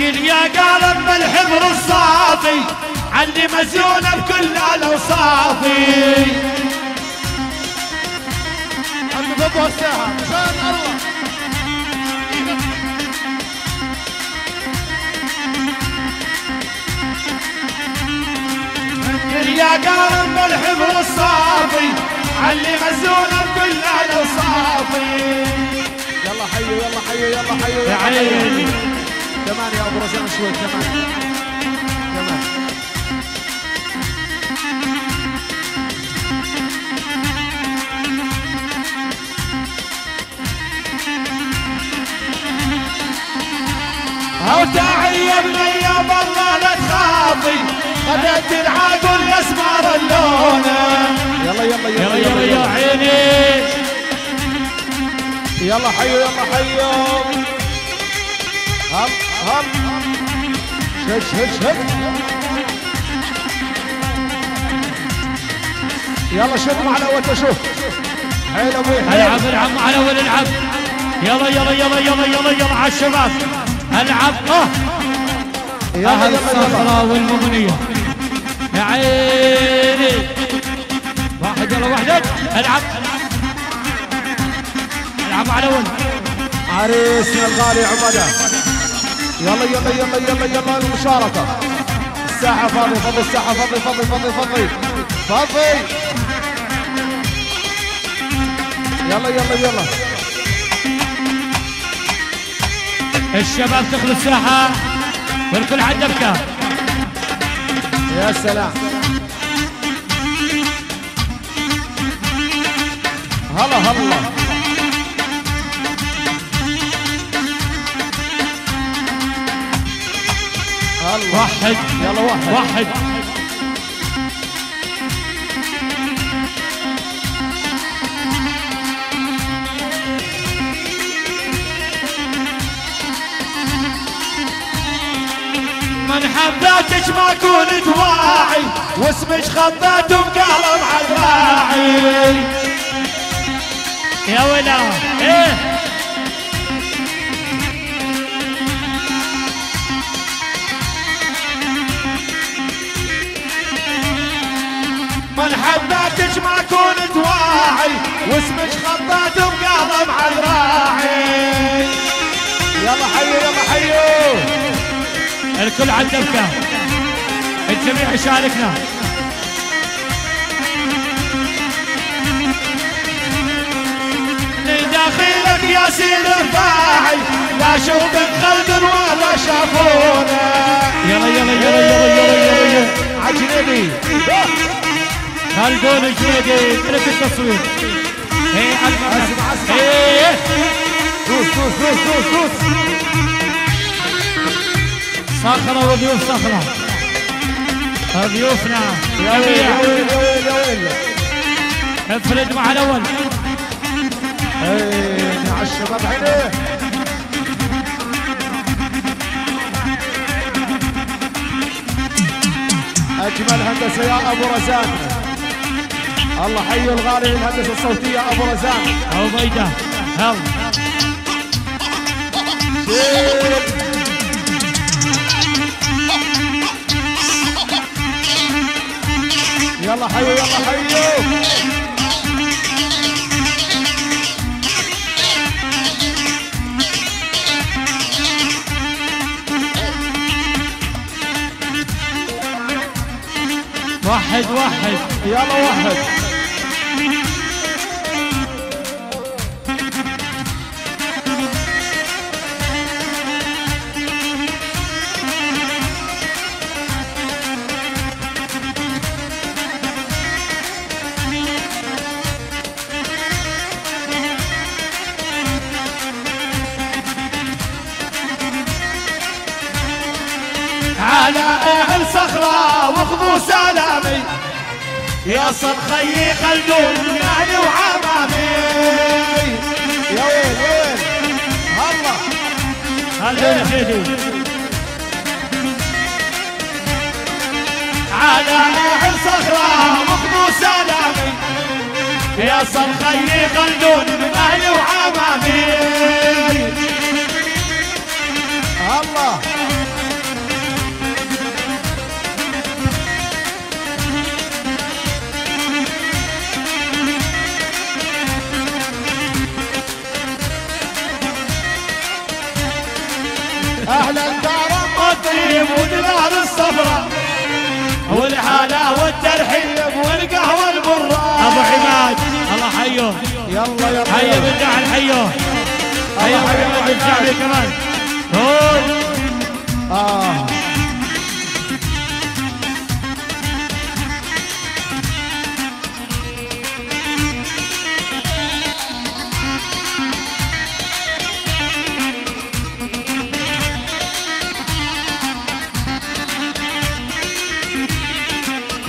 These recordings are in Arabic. قل يا قالب بالحبر الصافي عني مزيونة بكل الأوصافي. أرقبوا الساعة عشان أروح يا قارب بالحبر الصافي علي مزونة بكل الأوصافي. يلا حيوا يلا حيوا يلا حيوا يا عيني كمان يا ابو رزان شوي كمان كمان. او تعي يا ابني يا بالله لا تخافي خذت العاقل الاسمر اللونه. يلا يلا يلا يلا يا عيني يلا حيوا يلا حيوا. هم هم شش شش شش يلا شوف على اول تشوف حيل ابوي العب العب على اول العب. يلا يلا يلا يلا يلا يلا على الشباب العب. اهل الصخره والمغنيه يا عيني واحد يلا وحدك العب العب على ون عريسنا الغالي عبيدة. يلا يلا يلا يلا يلا المشاركة. الساحة فاضي فاضي الساحة فاضي فاضي فاضي فاضي فاضي. يلا يلا يلا الشباب دخلوا الساحة والكل على الدبكة. يا سلام هلا هلا هلا واحد يلا واحد واحد من حبيتك ما كنت واعي واسمك خبات ومقلب على الراعي. يا ولا ايه من حبيتك ما كنت واعي واسمك خبات ومقلب على الراعي. يلا حيوا يلا حيوا الكل على الدبكة الجميع يشاركنا. لداخلك يا سيد الفاعل لا شوق خلد ولا شافونا. يلا يلا يلا يلا يلا يلا عجنبي خلدون الجنيدي اترك التصوير. ايه اسمع اسمع ايه دوس دوس دوس دوس صخرة وضيوف صخرة ضيوفنا يا ويل يا ويل يا ويل انفرد مع الأول. ايه مع الشباب عينيه أجمل هندسة يا أبو رزان. الله حيوا الغالي الهندسة الصوتية أبو رزان عبيدة. يلا يلا حيوا يلا حيوا. واحد واحد يلا واحد على اهل صخرة واخذوا سلامي يا صرخي خلدون يعني وعمامي. يا ويل ويل الله خلدون الجنيدي على اهل صخرة واخذوا سلامي يا صرخي خلدون يعني وعمامي. الله أهلا دار الطيب ودار الصفراء والحالة والترحيب والقهوة المرة. أبو عماد الله حيوه، يلا يلا حي بن جعل حيوه، حي بن جعل كمان هون.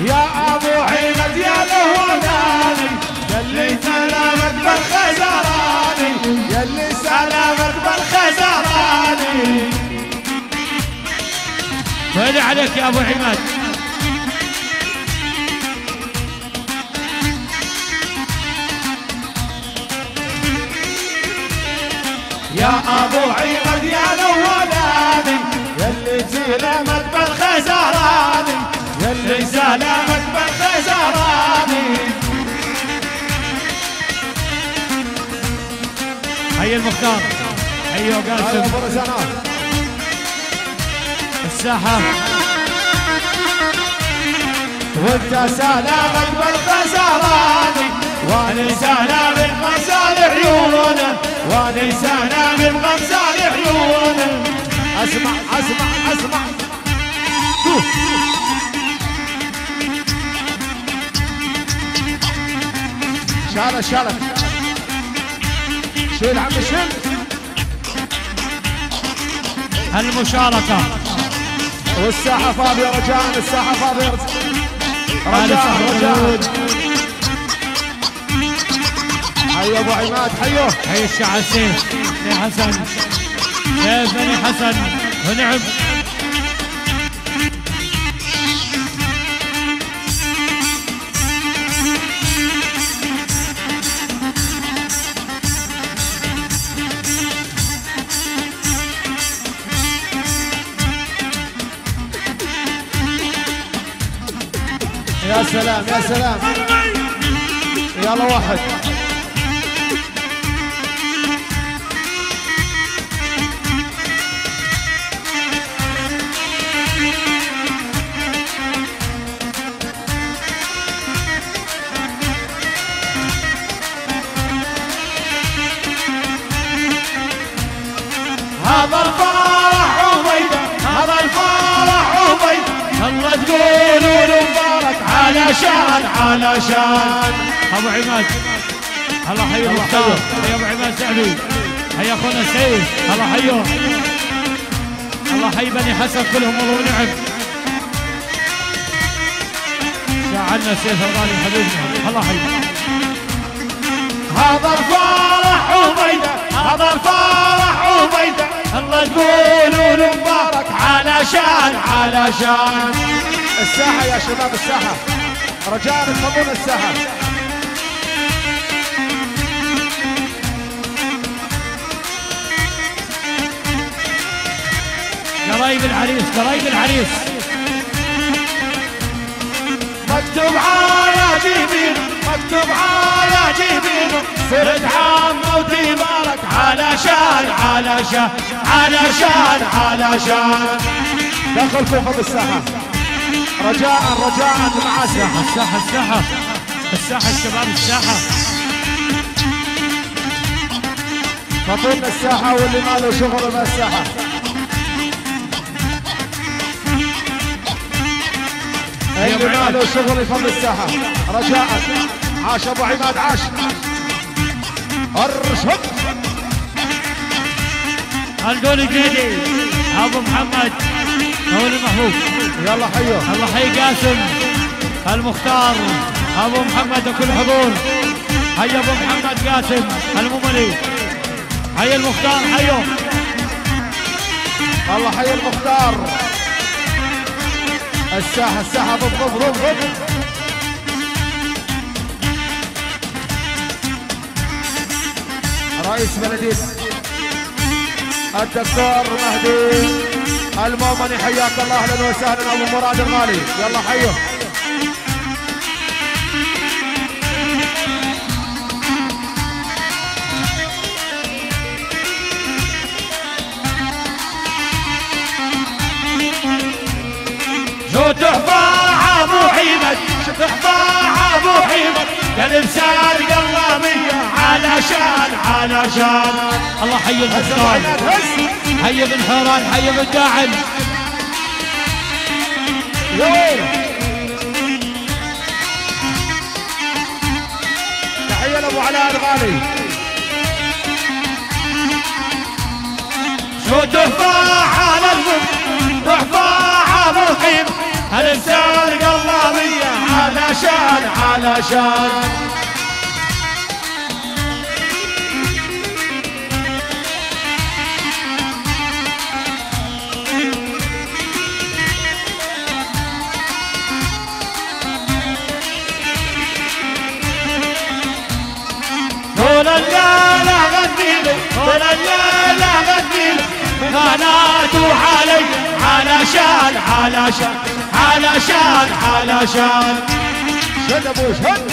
يا ابو عيمد يا لهواني يلي سلامك بالخزراني، يلي سلامك بالخزراني. وين عليك يا ابو عيمد؟ يا ابو عيمد يا لهواني يلي سلامك بالخزراني، يلي سلامك بالخزراني. حي المختار، حيو قاسم الساحة، وانت سلامك بالخزراني، واني سلامك بغمزال عيونه، واني سلامك بغمزال عيونه. اسمع اسمع اسمع شارك شارك شيل عم شيل المشاركة. والساحة فاضية رجاء، الساحة فاضية رجاء رجاء. حي ابو عماد حيوه، حي الشعب سيف بني حسن، سيف بني حسن ونعم. يا سلام يا سلام، يلا واحد هذا الفرح عبيدة، هذا الفرح عبيدة. الله تقولوا له علشان علشان ابو عماد. الله حي المختار، حي ابو عماد سعدي، حي اخونا سعيد الله حيهم، الله حي بني حسن كلهم والله ونعم. شعلنا سيف الغالي حبيبنا الله حي. هذا الفرح عبيده، هذا الفرح عبيده. الله تقولوا له مبارك علشان علشان. الساحة يا شباب الساحة، رجاء تطلبون الساحة. قرايب العريس، قرايب العريس مكتوب على جيبينه، مكتوب على جيبينه. صرت عمه وتبارك علشان علشان علشان علشان. دخل فوق الساحة رجاء رجاء مع الساحة الساحة الساحة الساحة الشباب الساحة. فاطمنا الساحة واللي ما له شغل مع الساحة. اللي ما له شغل يفضل الساحة رجاء. عاش ابو عماد عاش. ارشد خلدون الجنيدي ابو محمد هو المحبوب، يلا حيوه. الله حي قاسم المختار ابو محمد وكل حضور. حي ابو محمد قاسم المملي، حي المختار حيوه. الله حي المختار. الساحه الساحه ضب ضب ضب ضب. رئيس بلديس الدكتور مهدي المؤمني حياك الله، اهلا وسهلا ابو مراد الغالي، يلا حيوه. علشان الله حي الحسان، حي بن حيران، حي بن داعم. تحية لابو علاء الغالي. شو تفاح على المنطقة، تفاح مقيم هالانسان قلبية علشان علشان شد ابوي شد.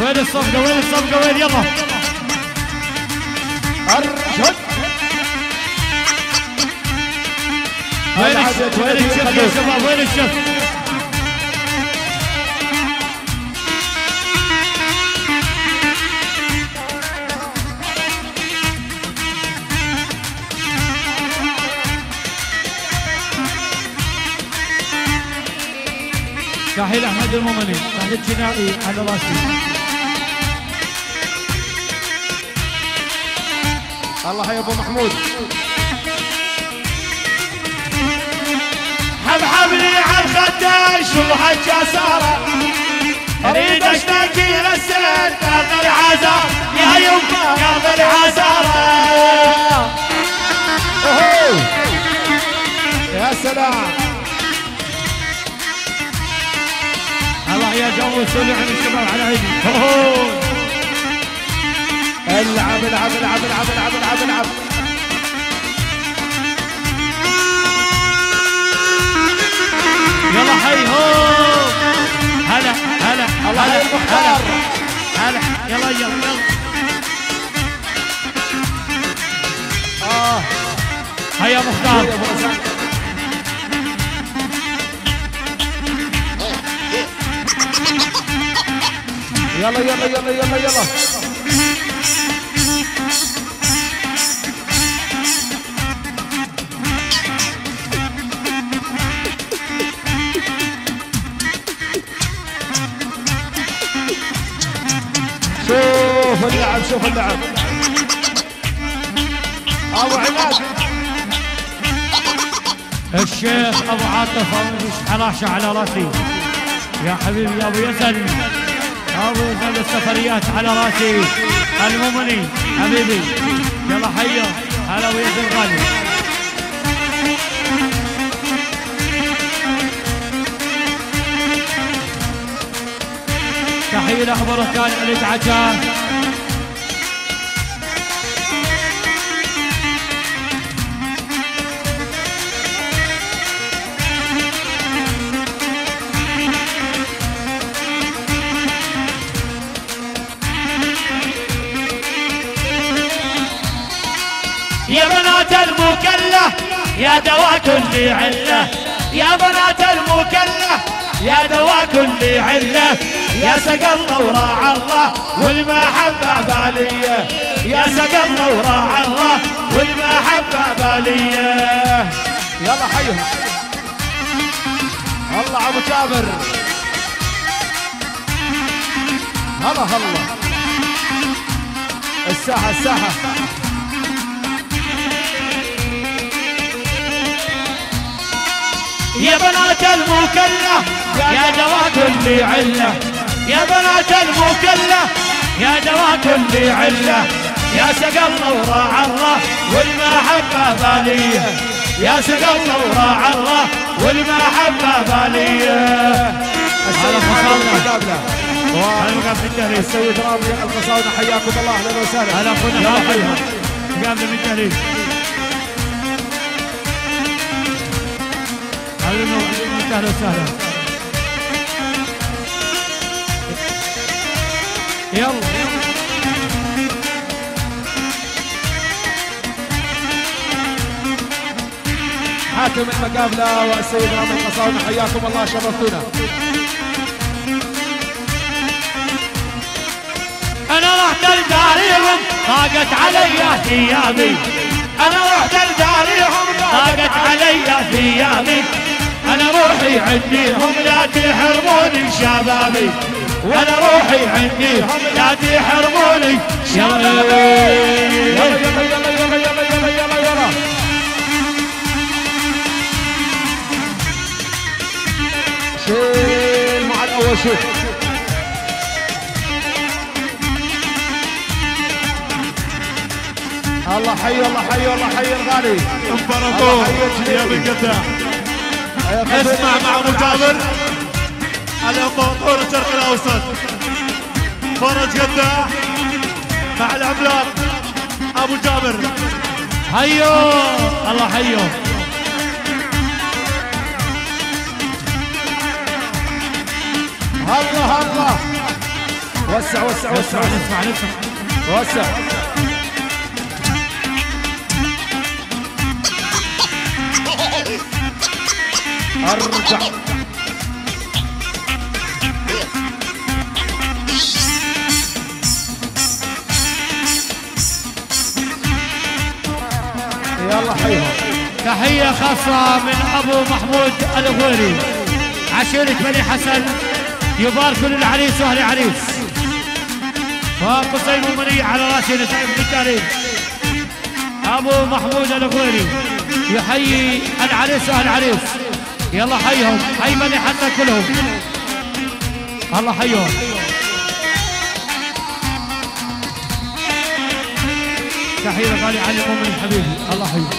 وين الصفقة وين الصفقة وين؟ يلا شد. وين الشف وين الشف يا شباب؟ وين الشف؟ تحية لأحمد المؤمني، تحية الجنائي على راسي. الله حي أبو محمود. حبحبني على الخدش وهالجسارة، أريد أشتكي للسير كاظر عزارة، يا يمه كاظر عزارة. يا سلام. يا جو سولي عن الشباب على عيني. العب العب العب العب العب العب العب. يلا حي هو. هلا هلا الله هلا هلا هلا. يلا يلا يلا. هيا مختار. يلا يلا يلا يلا يلا. شوف اللعب شوف اللعب. ابو علاج الشيخ ابو عاطف حراشه على راسي. يا حبيبي يا ابو يسن أبو خالد السفريات على راسي. المؤمني حبيبي يلا حيا هلا ويا الغالي. تحية لأبو ركان اللي تعجان. يا دواء كل علة، يا بنات المكلة، يا دواء كل علة، يا سقى الله وراعى الله والمحبة بالية، يا سقى الله وراعى الله والمحبة بالية. يلا حيهم. الله ابو جابر. هلا هلا. الساحة الساحة. يا بنات المكلة يا دواء كل علة، يا بنات المكلة يا دواء كل علة، يا سقى الله وراعى الله والمحبة بالية، يا سقى الله وراعى الله والمحبة بالية. السلام عليكم السيد رامي القصاوي، حياكم الله اهلا وسهلا. هلا اخونا هلا حيهم قابل من تهريب. اهلا وسهلا. يلا حاكم المقابله والسيد رامي القصاوي، حياكم الله شرفتونا. انا رحت لداريهم ضاقت علي ثيابي، انا رحت لداريهم ضاقت علي ثيابي، انا روحي عنديهم لا تحرموني شبابي، وانا روحي عنديهم لا تحرموني شبابي. شيل مع الاول شوف الله حي الله حي الله حي الغالي امبراطور يا بقدة. اسمع مع ابو جابر الامبراطور الشرق الاوسط فرج قداح مع العملاق ابو جابر. حيو الله حيو الله الله. وسع وسع وسع اسمع اسمع وسع. ارجع يلا حيها. تحية خاصة من ابو محمود الغوري عشيرة بني حسن يباركوا للعريس واهل العريس وقصيم المنية على راسي نسعيد بالتاريخ. ابو محمود الغوري يحيي العريس واهل العريس. يلا حيهم حي بني حسن كلهم الله حيهم. تحية غالي علي مؤمن حبيبي الله حيهم.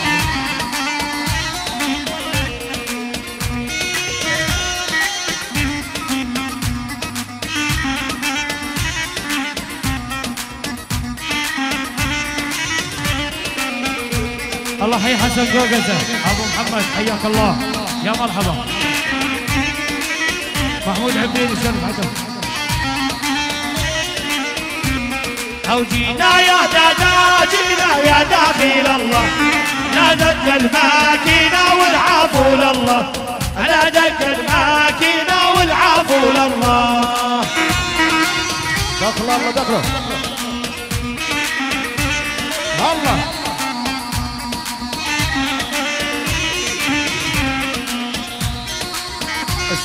الله حي حسن جوجزة أبو محمد حياك الله يا مرحبا. محمود عبيد يشرف عدم أو جينا يا دادا جينا يا داخل الله نادت الماكينة والعفو لله نادت الماكينة والعفو لله. دخل الله دخله الله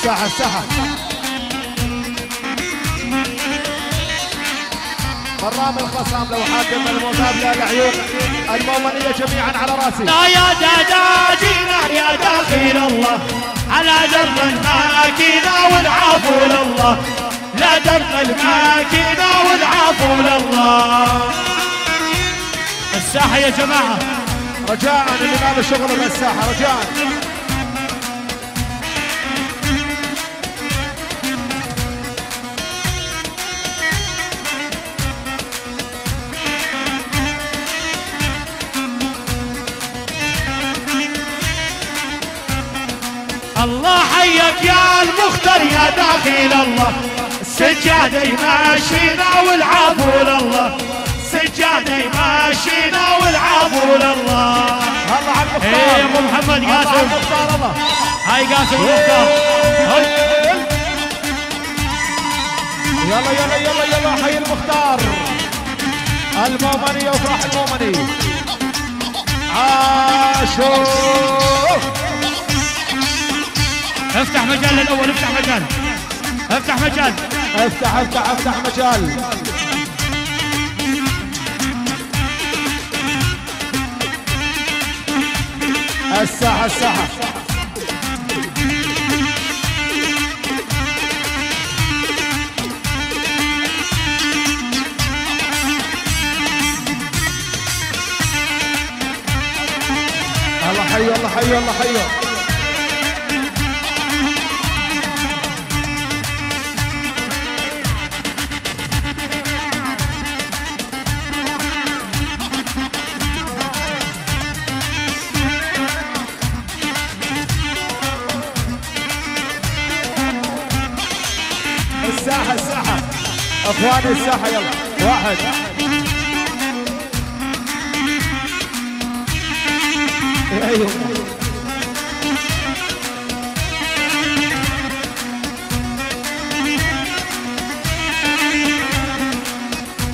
الساحة الساحة مرام الخصام لو حاكم الموتاب لا العيون المؤمنية جميعا على راسي. لا يا دادا جينا يا داخل الله على درب الماكينة والعفو لله لا درب الماكينة والعفو لله. الساحة يا جماعة رجاء الإمام الشغل بالساحة رجاء. الله حيك يا المختار يا داخل الله سجادي ماشينا والعفو لله سجادي ماشينا والعفو لله. الله على المختار يا ابو محمد قاسم هاي قاسم المختار. يلا يلا يلا يلا حي المختار المؤمني وفرح المؤمني عاشور. افتح مجال الاول افتح مجال افتح مجال افتح افتح افتح مجال. الساحة الساحة الله حي الله حي الله حي. الساحة الساحة اخواني الساحة يلا واحد ايوه.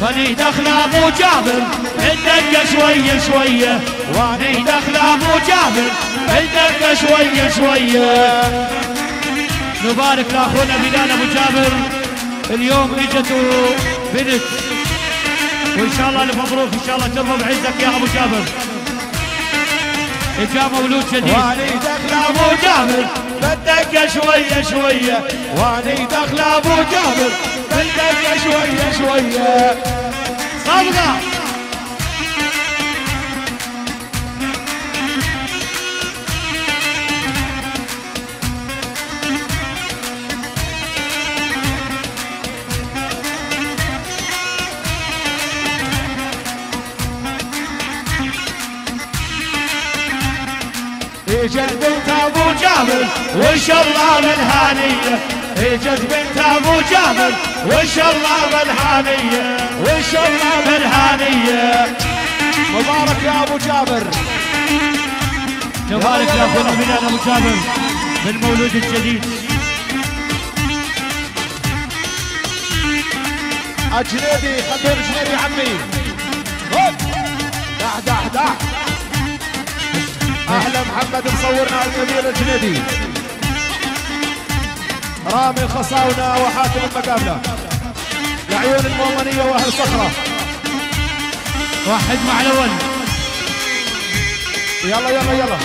بني واني دخله ابو جابر الدقه شويه شويه، واني دخله ابو جابر الدقه شويه شويه. نبارك لاخونا بلال ابو جابر اليوم اجتوا بنت، وان شاء الله الف مبروك، ان شاء الله ترضى بعزك يا ابو جابر. اجا مولود جديد واني دخله ابو جابر بالدقه شويه شويه، واني دخله ابو جابر بالدقه شويه شويه. صبغه اجت بنت ابو جابر وان شاء الله بالهانيه، اجت بنت ابو جابر وان شاء الله بالهانيه، وان شاء الله بالهانيه. مبارك يا ابو جابر، مبارك يا اخونا بلال ابو جابر بالمولود الجديد. الجنيدي خلدون الجنيدي عمي، دح دح دح. اهلا محمد مصورنا الكبير الجنيدي، رامي الخصاونه وحاتم المقابله، لعيون المؤمنيه واهل صخره. واحد مع الاول، يلا يلا يلا.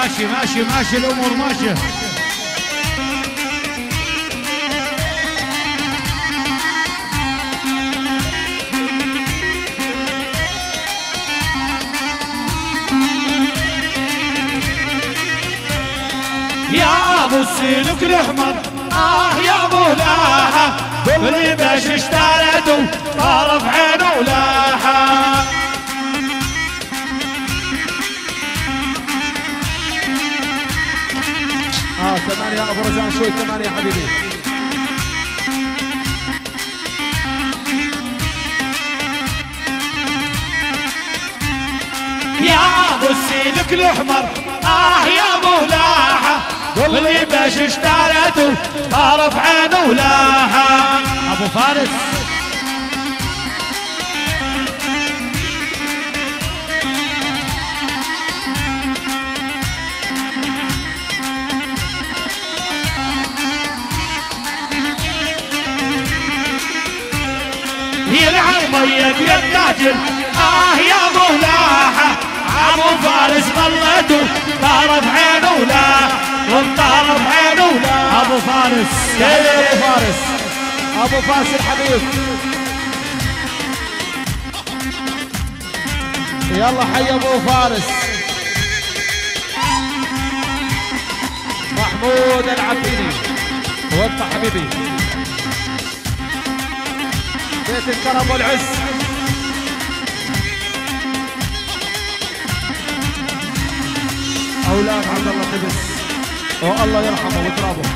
ماشي ماشي ماشي الامور ماشيه. يا ابو السلك الاحمر اه يا ابو لاحه، بالربش اشترته طرف عينه ولاحه. ثمانية ابو رزان شوي، ثمانية يا حبيبي. يا ابو السلك الاحمر اه يا ابو لاحه، واللي باش اشترته طرف عينه ولاحه. ابو فارس يلعب بيك يا التاجر اه يا ابو لاحه، ابو فارس ظلته طرف عينه ولاحه، وطرف عينه ولاحه. ابو فارس ابو فارس ابو فارس الحبيب، يلا حي ابو فارس. محمود العبيدي وابطا حبيبي بيت الكرم والعز. اولاد عبد الله قبس والله يرحمه وترابه.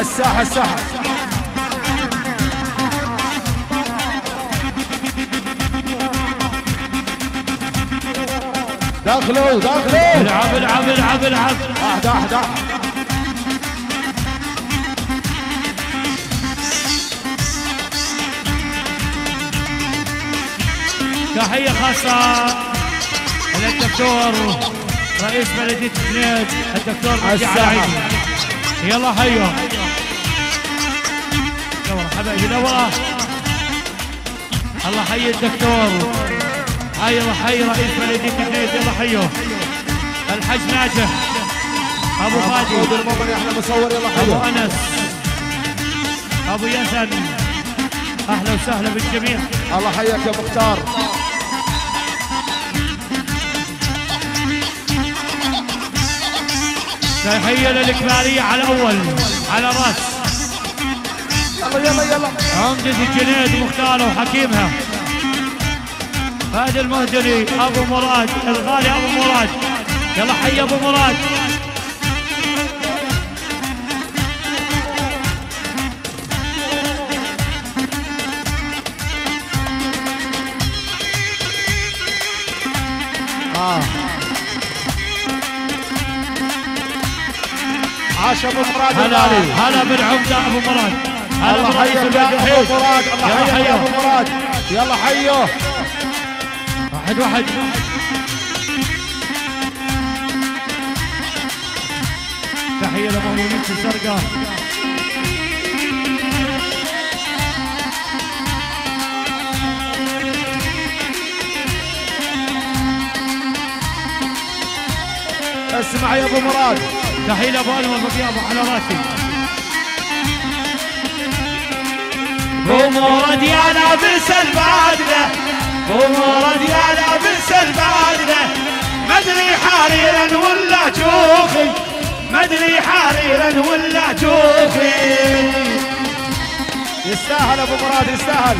الساحه الساحه دخلوا دخلوا، العب العب العب العب. احد احد احد تحية خاصة للدكتور رئيس بلدية الجنيد الدكتور مجدي علاعيد. يلا حيا دورة حبايبي دورة. الله حي الدكتور، حي الله حي رئيس بلدية الجنيد. يلا حيا الحج ناجح ابو فادي ابو انس ابو يسن، اهلا وسهلا بالجميع. الله حياك يا مختار. تحية للكبارية على اول على راس. يلا يلا يلا. عمدة الجنيد مختاره وحكيمها. فهد المهدري ابو مراد الغالي ابو مراد. يلا حي ابو مراد. عاش ابو مراد. هلا بالعمده ابو مراد. هلا برئيس البلد ابو مراد. الله حيه ابو مراد. يلا حيه. واحد واحد. تحيه لمؤمنين الزرقاء. اسمع يا ابو مراد. تحيه لابو انور بقيابه على راسي. ابو مراد يا لابس البدله، ابو مراد يا لابس البدله، مدري حريرا ولا جوخي، مدري حريرا ولا جوخي. يستاهل ابو مراد يستاهل.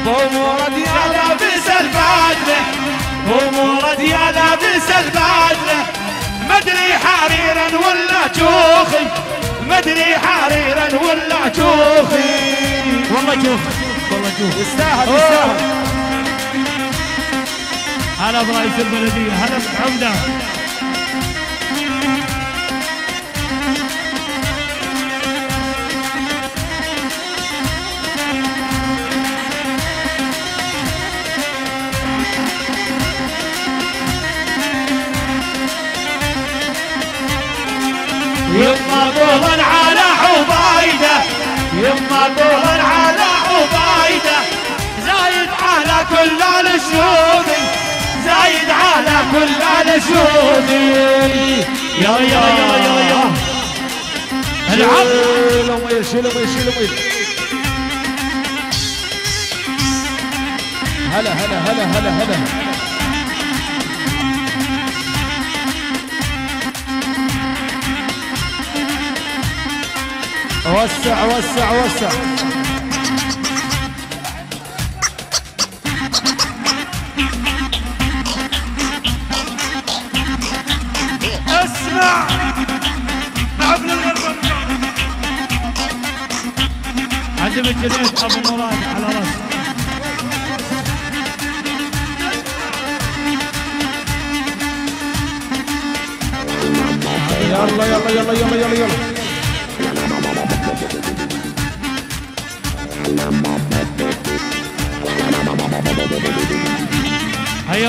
ابو مراد يا لابس البدله، ابو مراد يا لابس البدله، مدري حريرا ولا جوخي، مدري حريرا ولا جوخي. والله جوخي والله جوخي. يستاهل يستاهل. هلا برئيس البلديه. هلا بالعمده. يما طول على عبيده، يما طول على عبيده، زايد على كل الشهودي، زايد على كل الشهودي. يا يا يا يا يا العب. شيل شيل شيل شيل. هلا هلا هلا هلا هلا. وسع وسع وسع. اسمع تعبنا الغربة. عزم الجنيد ابو مراد على راسه. يلا يلا يلا يلا يلا يلا. هيا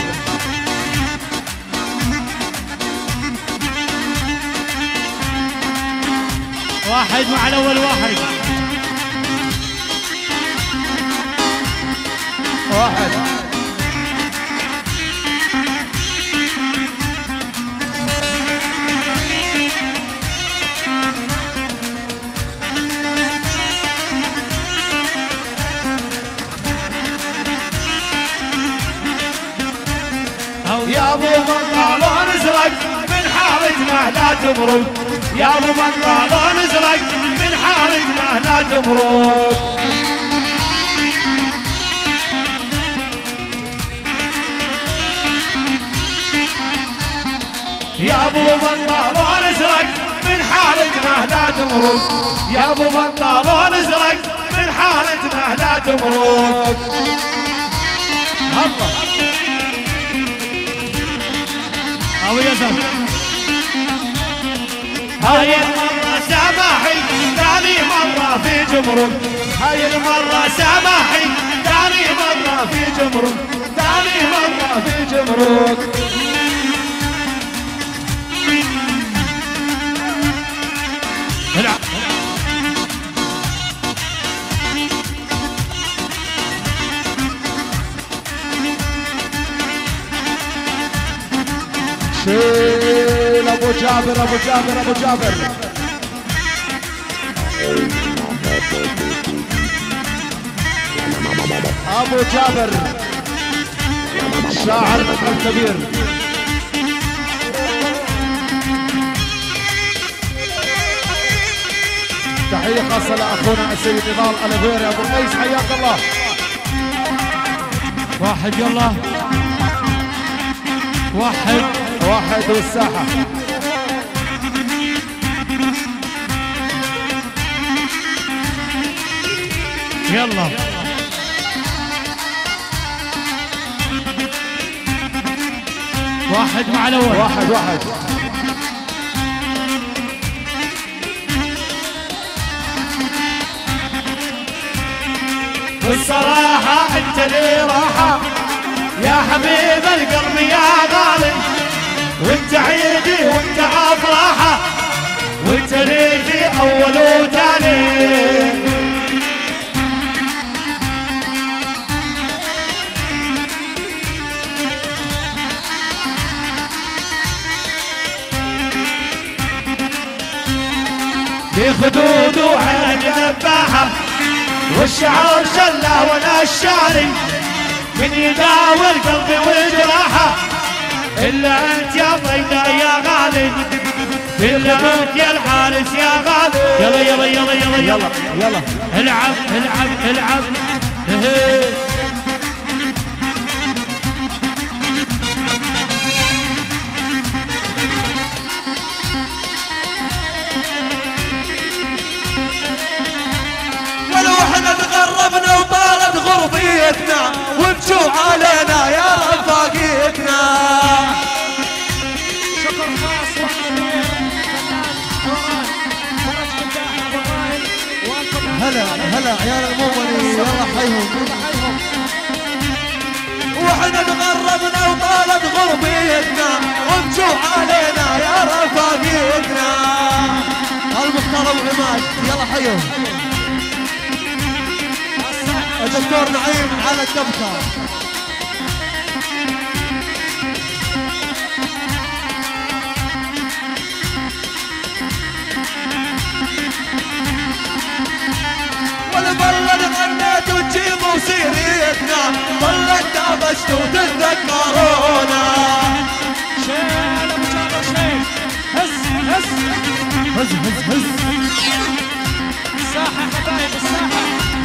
الله. واحد مع الاول. واحد واحد. يا ابو بطلون ازرق من حارتنا لا تبرد، يا ابو بطلون ازرق من حارتنا لا تبرد. يا ابو بطلون ازرق من حارتنا لا تبرد، يا ابو بطلون ازرق من حارتنا لا تبرد. الله ابو ياسر. هاي المرة سامحي ثاني مرة في جمرك، هاي المرة سامحي ثاني مرة في جمرك، ثاني مرة في جمرك. شيل ابو جابر ابو جابر ابو جابر. ابو جابر شاعر كبير. تحيه خاصه لاخونا السيد نضال الغويري ابو القيس، حياك الله. واحد يلا، واحد والساحه. يلا واحد مع الاول، واحد والصراحة انت لي راحة يا حبيب القلب يا ظالم، وانت عيدي وانت افراحة وانت لي اول وثاني. بخدود وعين ذباحة والشعور شله ولا الشعري، من يداول قلبي وجراحة إلا أنت يا ضيدا يا غالي، إلا أنت يا الحارس يا غالي. يلا يلا يلا يلا يلا يلا العب العب العب. قربنا وطالت غربيتنا ومشوا علينا يا رفاقيتنا. شكر خاص وحنا هلا هلا عيال المومني، يلا حيهم وحنا تغربنا وطالت غربيتنا ومشوا علينا يا رفاقيتنا. المختار ابو عماد، يلا حيهم. الدكتور نعيم على الدبكة. والبلد غنيت وتجيب وسيرتنا ظلت دابشت وتتذكرونا. شيل ابو جابر شيل، هز هز هز هز هز. الساحة حبايب الساحة،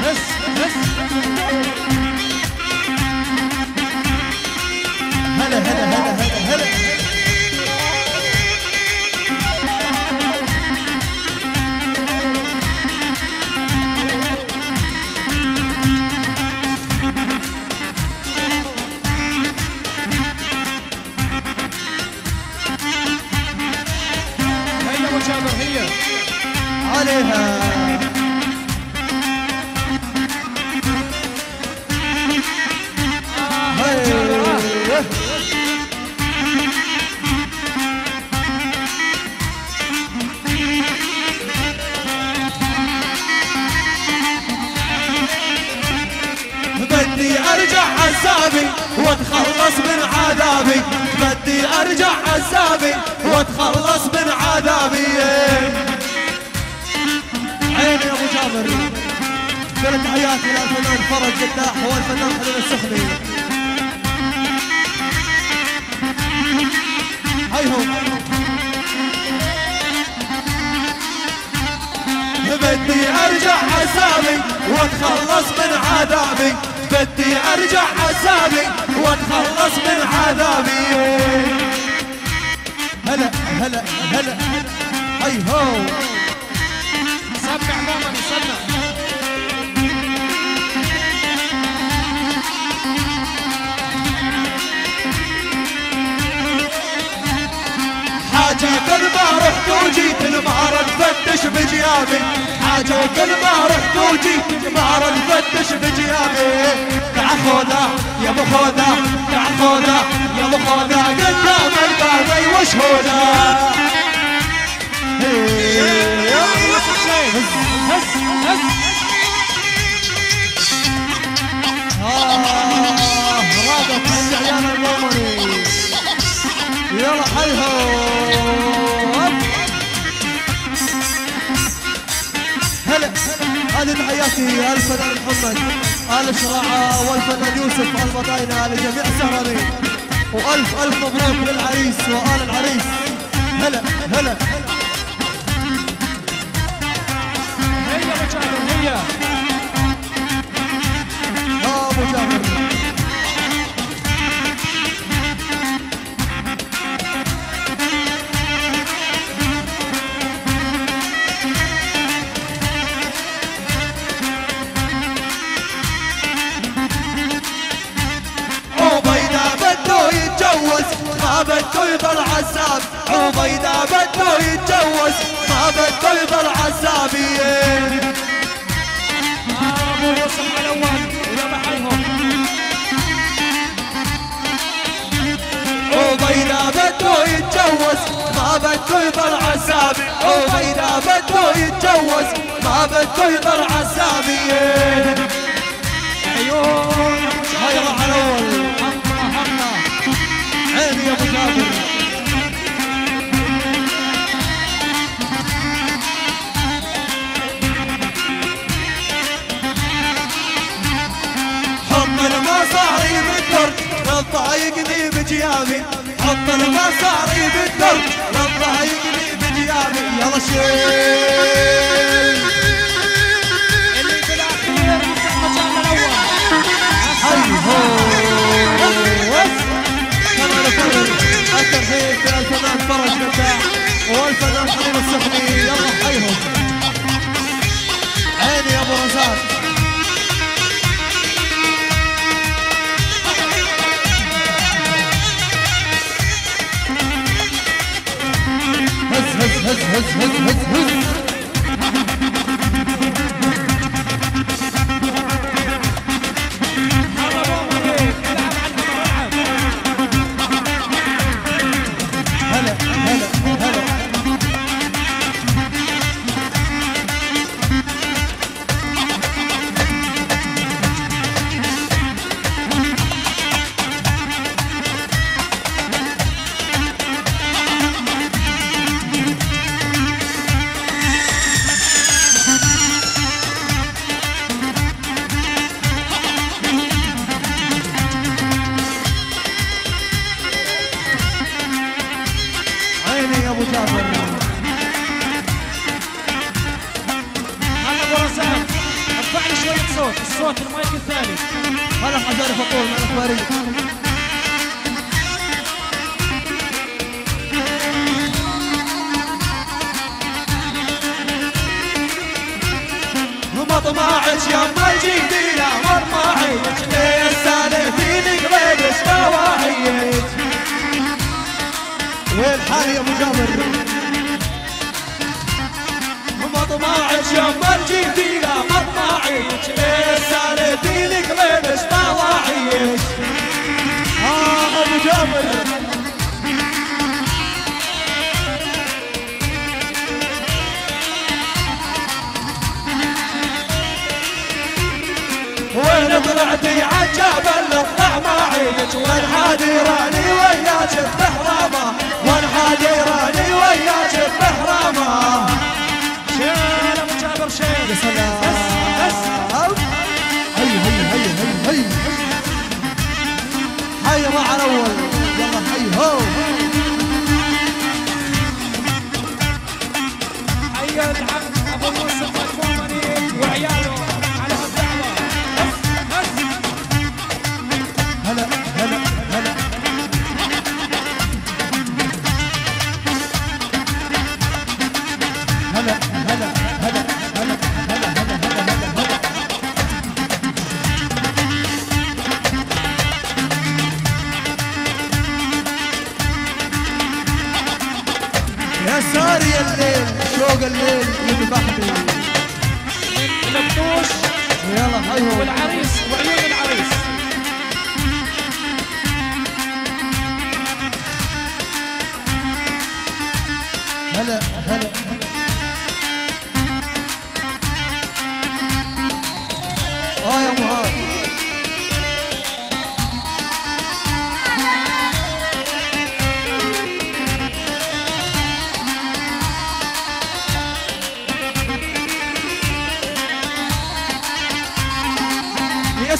هز هز. هلا هلا هلا هلا هلا. عليها بدي ارجع عزابي واتخلص من عذابي، بدي ارجع عزابي واتخلص من عذابي. عيني ابو جابر، كل تحياتي للفنان فرج قداح والفنان خلدون السخني. هيهم بدي ارجع عذابي واتخلص من عذابي، بدي ارجع عذابي واتخلص من عذابي. هلا هلا هلا هيهم. سمع مومني سمع. حاجة كل ما رحت وجيت المعرض فتش بجيابي، حاجة كل ما رحت وجيت المعرض فتش بجيابي. تعال خذها يا ابو خذها، تعال خذها يا ابو خذها قدام البابي وشهودها. هز هز خالد حياتي، آل فنان محمد، آل شراعة، والفنان يوسف، آل بطاينة، آل جميع السهرانين، وألف ألف مبروك للعريس وآل العريس. هلا هلا هيا أبو جابر، هيا يا أبو جابر. ما بده يضل عزاب، عبيدة بده يتجوز، ما بده يضل عزابية. أبو يوسف على الأول ولا محلهم. عبيدة بده يتجوز، ما بده يضل عزابي، عبيدة بده يتجوز، ما بده يضل عزابية. عيون هيرة على الأول. عيني يا ابو جابر، حط المصاري بالدرج للضايقني بجيابي، حط المصاري بالدرج للضايقني بجيابي. يلا شيل اللي بالاخير يفتح مجالنا الاول. هيهو الترحيب بالفنان فرج قداح والفنان حبيب السحني. يلا حيهم عيني يا ابو رزاق. هز هز هز هز هز هز هز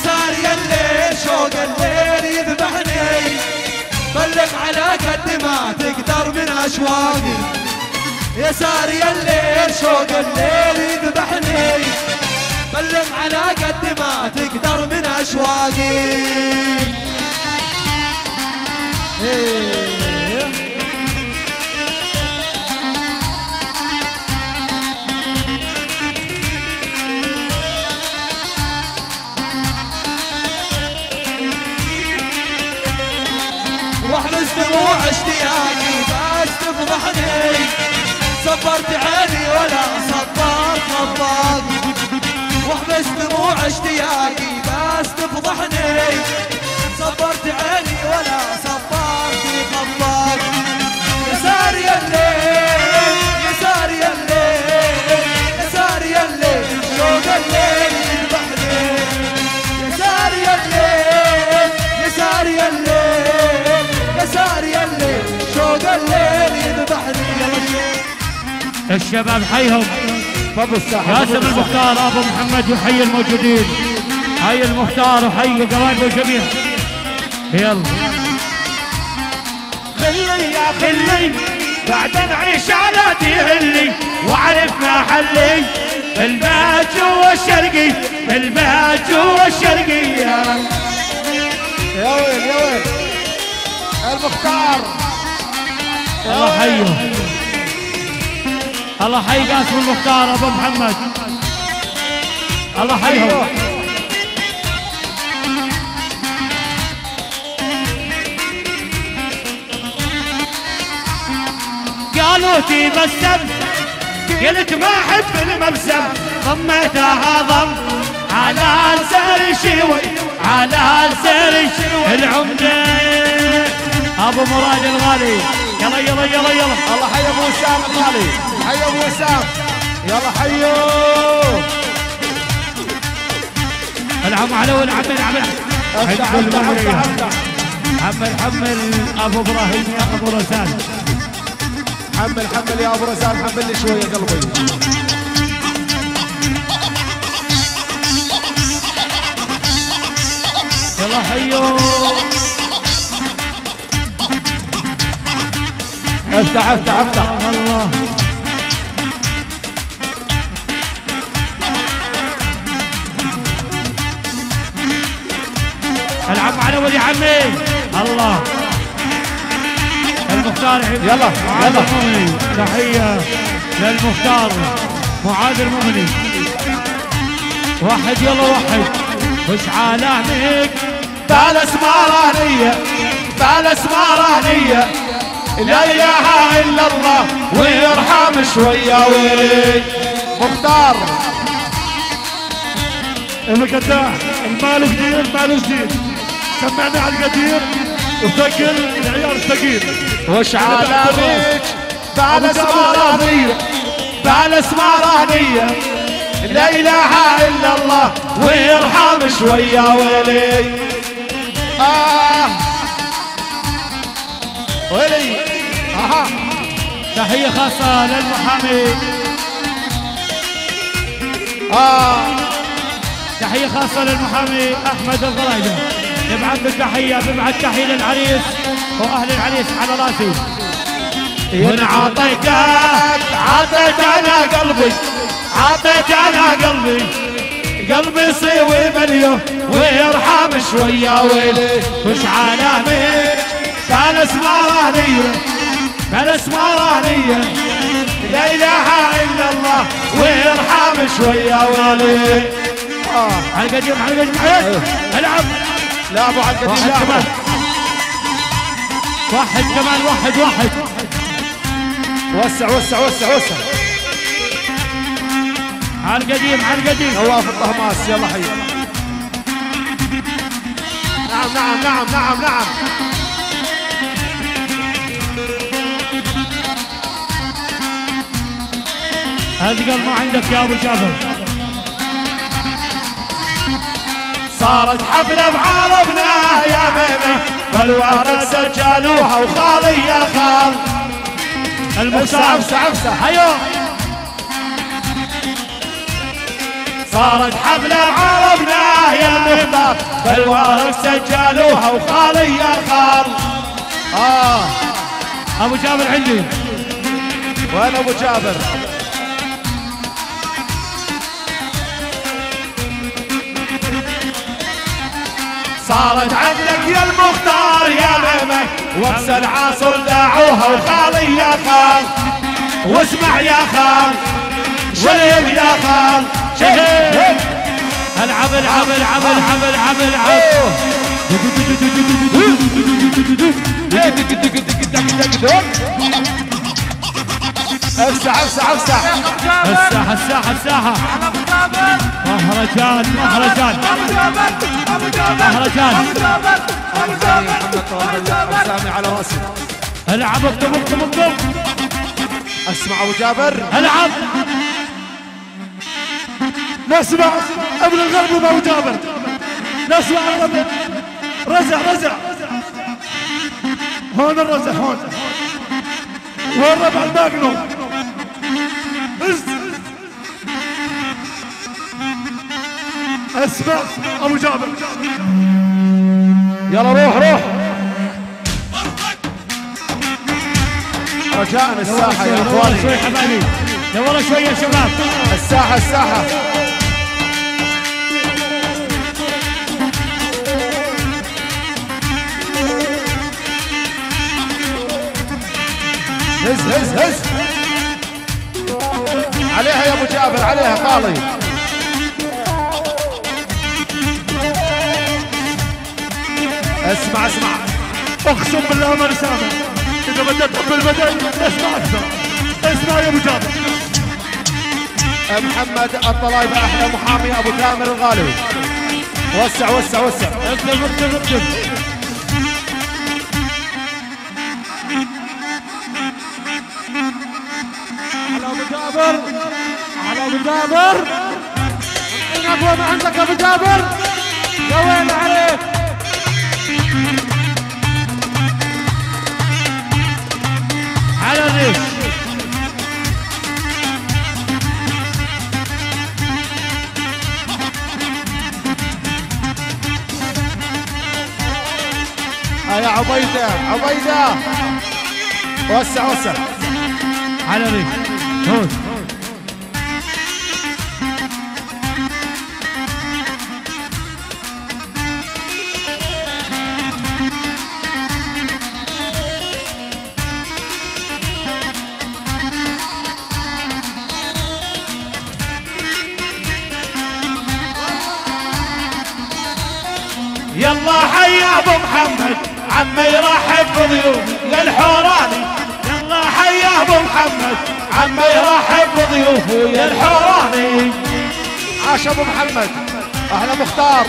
صار يا الليل شوق الليل يذبحني، طلق على قد ما تقدر من اشواقي، يا صار يا الليل شوق الليل يذبحني، طلق على قد ما تقدر من اشواقي. واحرز دموع اشتياقي بس تفضحني، صبرت عيني ولا صبرت خباقي، واحرز دموع اشتياقي بس تفضحني، صبرت عيني ولا صبرت خباقي، يسار يا الليل يسار يا الليل يسار يا الليل شوق الليل يذبحني، يسار يا الليل يسار يا الليل يسار يا الليل شوق الليل يذبحني. الشباب حيهم قاسم المختار ابو محمد وحي الموجودين، حي المختار وحي قرايبه الجميع. يلا خلي يا خلي بعد نعيش على ديهلي وعرفنا حلي، بالباج والشرقي بالباج والشرقي، يا ويل يا ويل المختار. الله حيه الله حي قاسم المختار ابو محمد، الله حيهم. قالوا تبسم قلت ما احب المبسم، ضميتها ضم على لساني شوي على لساني شوي. العمده ابو مراد الغالي، يلا يلا يلا يلا. الله حي ابو وسام الغالي، حي ابو وسام، يلا حيوه. العم علو العم العم حب المغربيه، حمل حمل ابو ابراهيم يا ابو رسال، حمل حمل يا ابو رسال، حمل لي شويه قلبي. يلا حيوه افتح افتح افتح. الله العم على ولي عمي. الله المختار عبيد، يلا يلا تحيه للمختار معاذ المغني. واحد يلا واحد خش على عينيك ثالث مرانيه ثالث مرانيه، لا اله الا الله ويرحم شويه. ويلي مختار ابو قداح المال جديد ماله جديد، سمعنا على القدير وفكر العيار الثقيل. وش علامك ثالث مرانيه ثالث مرانيه، لا اله الا الله ويرحم شويه. ويلي ويلي اها. تحيه خاصه للمحامي، تحيه خاصه للمحامي احمد الغرايده. نبعث بالتحيه، ببعث تحيه للعريس واهل العريس على راسي. وانا عطيتك عطيت انا قلبي عطيت انا قلبي، قلبي صيوي مليون ويرحم شويه. ويلي وش علامك ثالث مرانية ثالث مرانية، لا إله إلا الله ويرحم شوية. ويلي على القديم على القديم العب. لا أبو على القديم لا كمان واحد كمان واحد واحد. وسع وسع وسع وسع على القديم على القديم. نواف الطهماس يلا حي. نعم نعم نعم نعم نعم. اثقل ما عندك يا ابو جابر. صارت حفله بعربنا يا ميمه، فالورد سجلوها وخالي يا خال. المختار افسح افسح ايوه. صارت حفله بعربنا يا المختار فالوارث سجلوها وخالي يا خال. ابو جابر عندي، وين ابو جابر؟ صارت عندك يا المختار يا مهمك وقت العاصر داعوها وخالي يا خال. واسمع يا خال شهب يا خال شهب. العب العب العب العب العب العب. افسح افسح افسح افسح افسح افسح. مهرجان مهرجان مهرجان مهرجان على راسي. العب اكتب اكتب اكتب. اسمع ابو جابر العب. نسمع ابن الغرب ابو جابر. نسمع الربع رزع رزع. هون الرزع هون. وين ربع الماجنوم؟ اسمع ابو جابر. يلا روح روح. رجاء الساحه يا اخواني. شوي حبايبي. يلا شويه يا شباب. الساحه الساحه. هز هز هز عليها يا ابو جابر عليها خالي. اسمع اسمع اقسم بالله ما نسامح اذا بدك تحب البدن اسمع اكثر. اسمع يا ابو جابر. محمد الطلايبه احلى محامي ابو تامر الغالي. وسع وسع وسع. اكتب اكتب اكتب. على ابو جابر العفو ما عندك ابو جابر. يا ويلي عليك. على الريش يا عبيدة عبيدة. وسع وسع. على الريش هون. يلا حيا ابو محمد عمي يرحب بضيوف للحوراني. يلا حيا ابو محمد عمي يرحب بضيوف للحوراني. عاش ابو محمد اهلا مختار.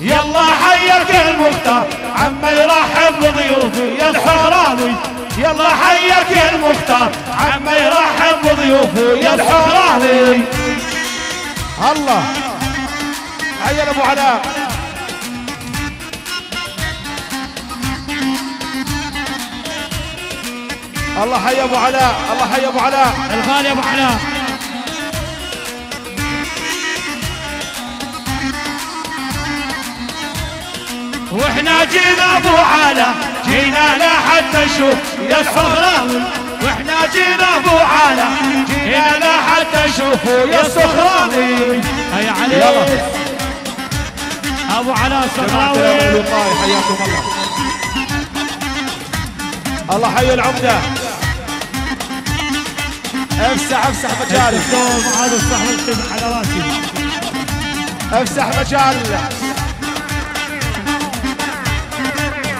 يلا حياك المختار عمي يرحب بضيوف للحوراني. يلا حياك يا المختار عمي يرحب بضيوفه يا الحوراني. الله حيا ابو علاء. الله حيا ابو علاء. الله حيا ابو علاء الغالي ابو علاء. واحنا جينا ابو علاء جينا لحتى نشوف يا الصخراوي. واحنا جينا ابو علاء جينا لحتى نشوفه يا الصخراوي. هيا عليه ابو علاء الصخراوي. حياكم الله. الله حي العمده. افسح افسح مجال. افسح مجال.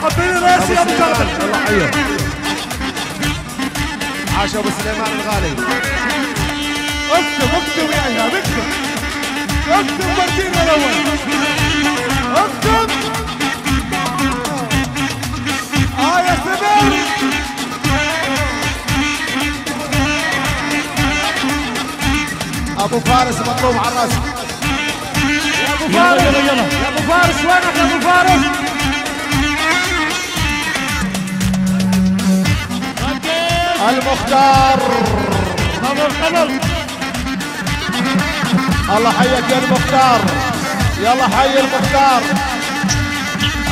حبيبي راسي يا ابو جابر. الله يحييك. عاش ابو سليمان الغالي. اكتب اكتب يا ايهاب اكتب. اكتب ورجينا الاول. اكتب. يا سبيل. ابو فارس مطلوب على الراس. يا ابو فارس يلا يلا يلا. يا ابو فارس وينك يا ابو فارس؟ المختار. الله حيك يا المختار، يلا حي المختار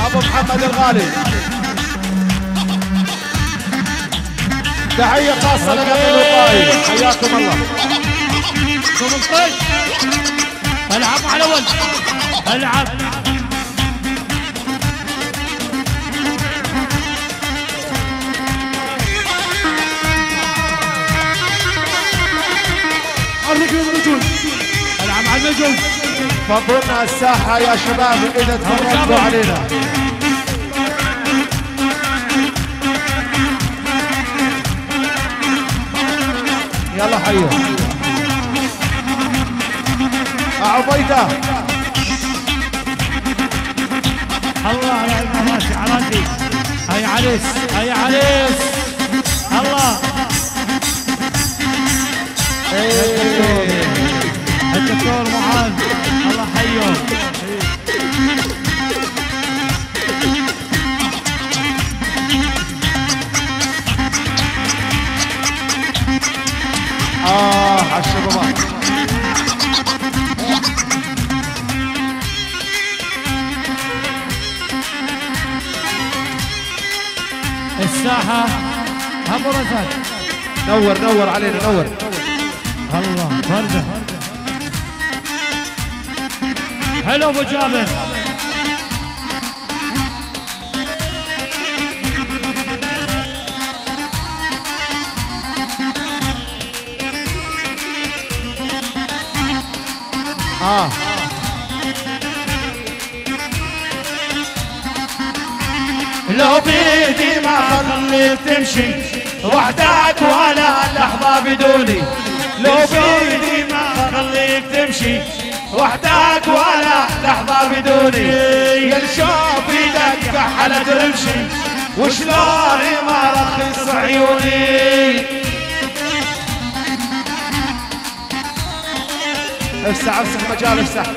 ابو محمد الغالي. تحيه خاصه لقبل الطايف، حياكم الله. العب على ولد، العب على النجوم. فضلنا الساحه يا شباب اذا تفرجتوا علينا. يلا حيوا عبيدة. الله على المراسي عراندي. هيا عليس، هيا عليس. الله الدكتور معاذ الله حيهم. عالشباب الساحة ابو رزاق نور نور علينا نور. الله فرجة هلا ابو جابر. لو بيدي ما خليت تمشي وحدك ولا لحظه بدوني، لو بيدي ما خليك تمشي وحدك ولا لحظة بدوني. يا الشوف ايدك فحلت تمشي وشلون ما رخص عيوني. افسح افسح مجال افسح.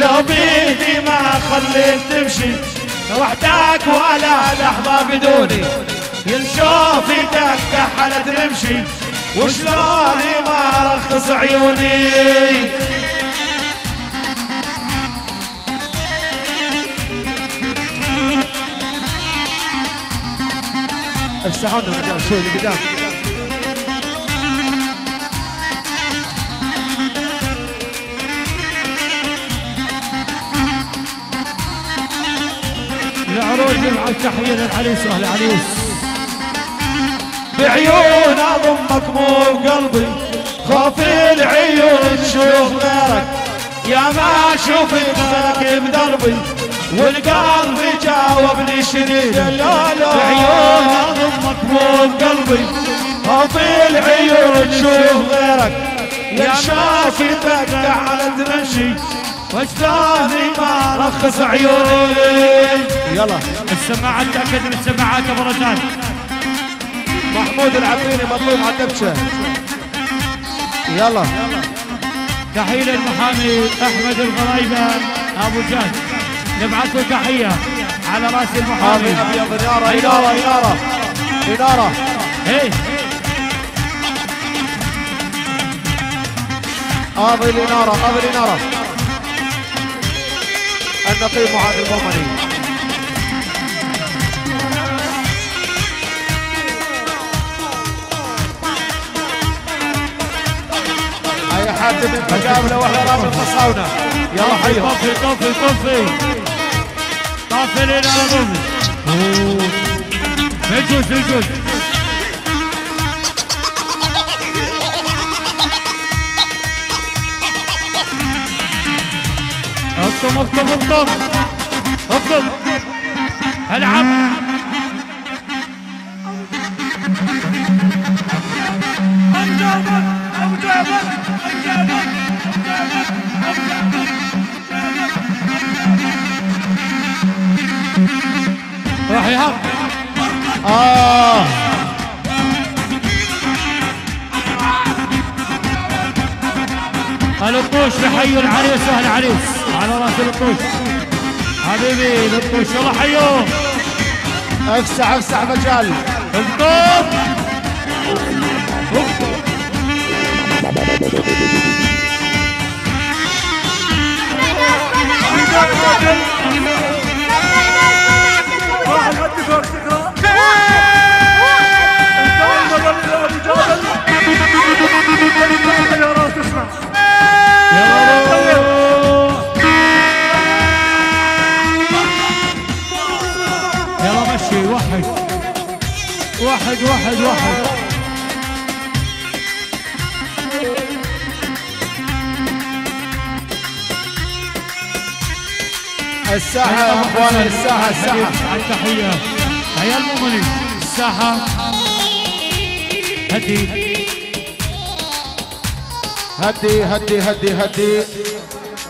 لو بيدي ما خليك تمشي وحدك ولا لحظة بدوني، ينشوف ايدك تحلت تمشي وشلون ما رخص عيوني. افتحونا الرجال شوي اللي قدام. العروج مع التحويل العريس واهل العريس. بعيون اضمك مو بقلبي خوف العيون شيوخ غيرك، يا ما اشوف غيرك بدربي والقلب جاوبني شديد. بعيون اضمك مو بقلبي خوف العيون شيوخ غيرك، يا شافتك تعال تمشي وجداني ما رخص عيوني. يلا السماعة تأكد من السماعات ابو رزاق. محمود العبيني مطلوب على الدبشة. يلا تحية للمحامي احمد الغرايبة ابو جاد، نبعث له تحية على راس المحامي. ابيض انارة انارة انارة انارة. اي قاضي الانارة قاضي الانارة. النقيب معاذ المؤمني. هيا حاتم المجامله واحنا رامي الفصاونه. يلا حيهم طفي طفي طفي طفي لنا رامي. مجوز مجوز اطم اطم اطم اطم. العب راح يهرب. الطوش يحيوا العريس واهل العريس على راس الطوش حبيبي الطوش يلا حيوه افسح افسح مجال الطوب واحد الساحة يا اخوانا الساحة الساحة التحية يا المؤمنين الساحة هدي هدي هدي هدي هدي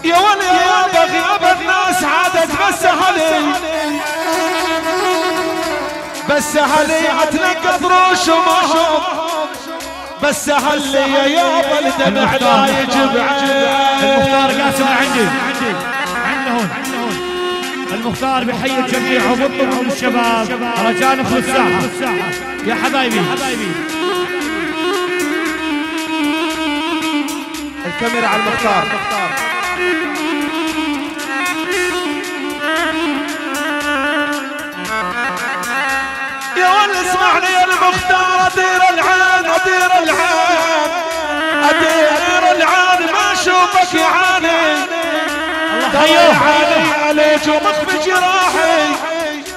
يا ولي يا بغي ابد ناس عادت بس علي بس هلي اتنقط روش وماهم بس هلي يا ولد المحتار يجب المختار قاسم عندي عندنا هون المختار بحي الجميع وبطلهم الشباب رجاء نخلص الساحه يا حبايبي الكاميرا على المختار يا ولد اسمعني يا المختار ادير العين ادير العين ادير العين ما اشوفك يا عيني ترى عيني عليك ومخفي جراحي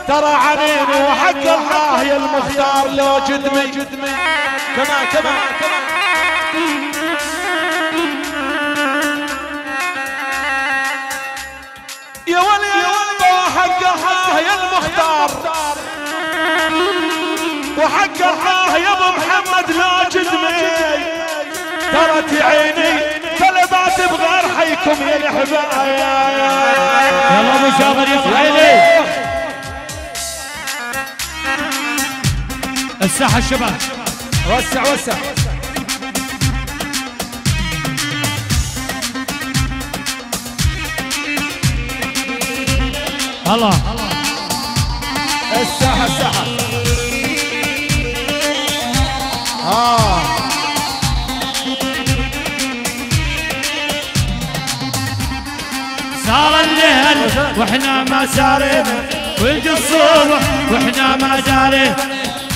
ترى عيني وحق الله يا المختار لو جدمي كمان يا ولد وحق الله يا المختار وحق الله يا ابو محمد لا جدمي ترى عيني فلبات بغرحيكم يا الحبايب يلا ابو جابر يا الساحه الشباب وسع الله الساحه صار الليل واحنا ما سارينا ويجي الصبح واحنا ما جارينا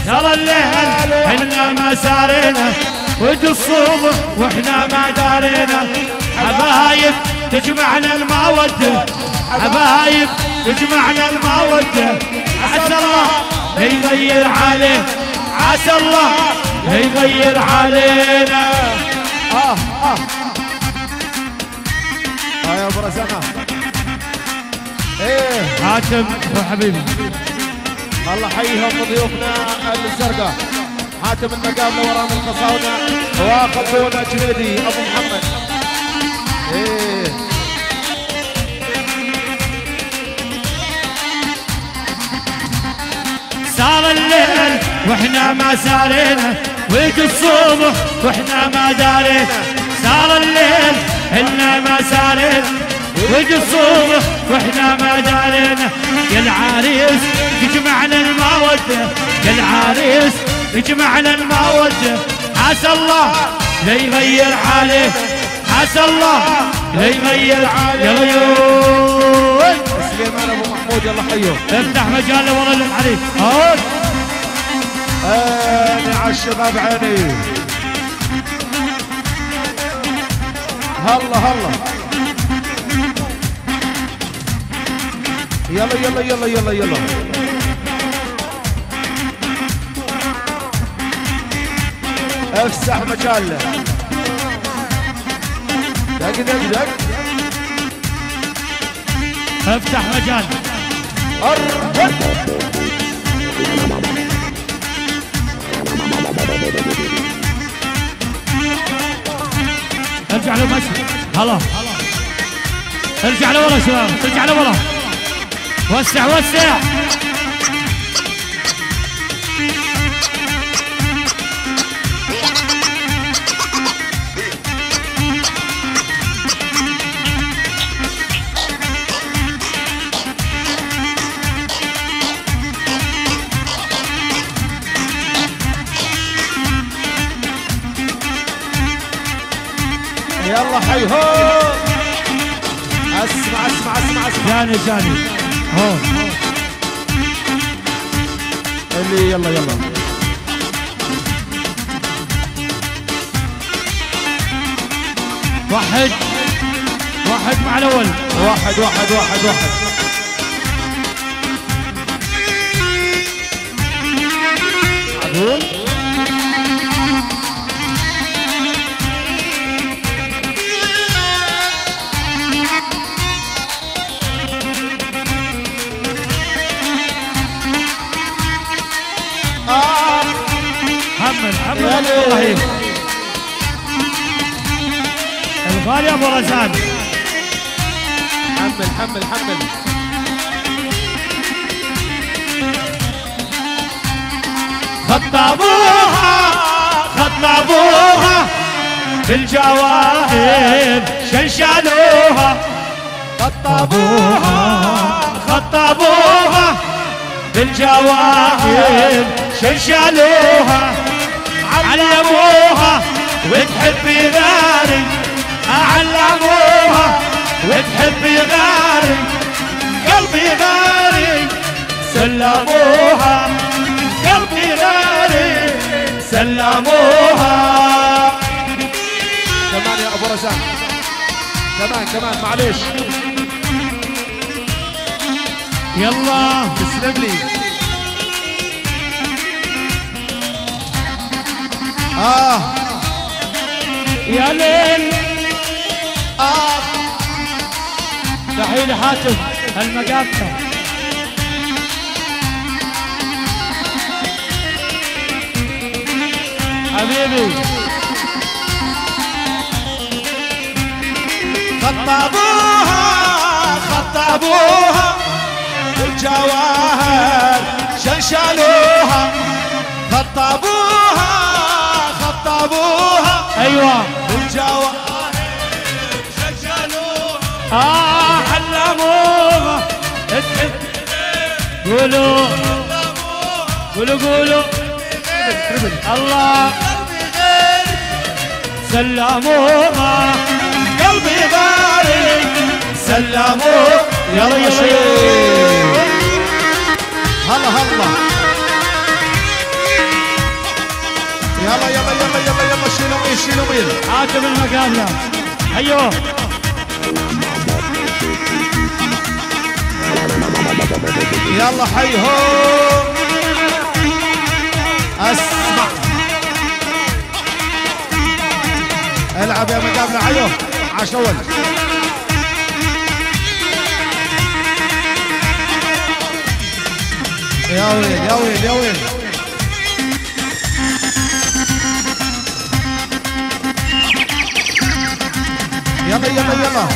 صار الليل احنا ما سارينا ويجي الصبح واحنا ما جارينا حبايب تجمعنا المودة حبايب تجمعنا المودة عسى الله يغير عليه عسى الله يغير علينا يا ابو رسامه ايه حاتم حبيبي الله حيهم ضيوفنا الزرقاء حاتم المقابله ورامي القصاونه وخلدون الجنيدي ابو محمد ايه صار الليل واحنا ما سارينا ويجي الصبح واحنا ما دارينا صار الليل احنا ما سارينا ويجي الصبح واحنا ما دارينا يا العريس يجمعنا المودة يا العريس يجمعنا المودة عسى الله لا يغير عليه عسى الله لا يغير عليه سليمان ابو محمود يلا حيوه افتح مجال ورا الحريف عيني على الشباب عيني هلا يلا يلا افسح مجاله دق افتح مجال ارجع لمشي هلا ارجع لورا يا شباب ارجع لورا وسع يلا حي هو. اسمع اسمع اسمع اسمع جاني جاني هو اللي يلا يلا واحد واحد مع الاول واحد واحد واحد واحد معقول حمل حمل والله قال يا ابو رزان حمل حمل حمل خط ابوها خط ابوها بالجواهر شلشلوها خط ابوها خط ابوها بالجواهر شلشلوها علموها وتحبي غاري علموها وتحبي غاري قلبي غاري سلموها قلبي غاري سلموها كمان يا ابو رزاق كمان كمان معليش يلا تسلم لي يا ليل مستحيل حاتم هالمقاطع حبيبي خطبوها خطبوها بالجواهر شلشلوها خطبوها خطبوها ايوه بالجواهر علموها تحب قولوا قولوا قولوا الله سلموها قلبي غالي سلموها يا ريشي هلا هلا يلا يلا يلا يلا يلا شيلوا ميل شيلوا ميل حاتم المقابلة حيوه يلا حي هو اسمع العب يا مقابلة حيوه عاش اول يا ويل يا ويل يا ويل يلا يلا يلا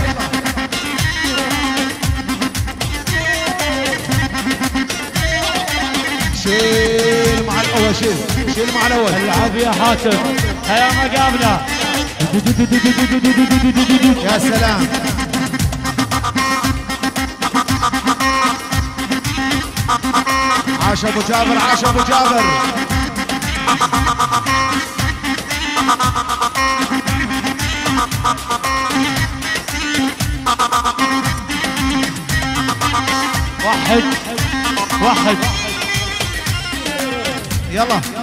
شيل مع الاول شيل شيل مع الاول العب يا حاتم هيا مقابله يا سلام عاش ابو جابر عاش ابو جابر واحد واحد يلا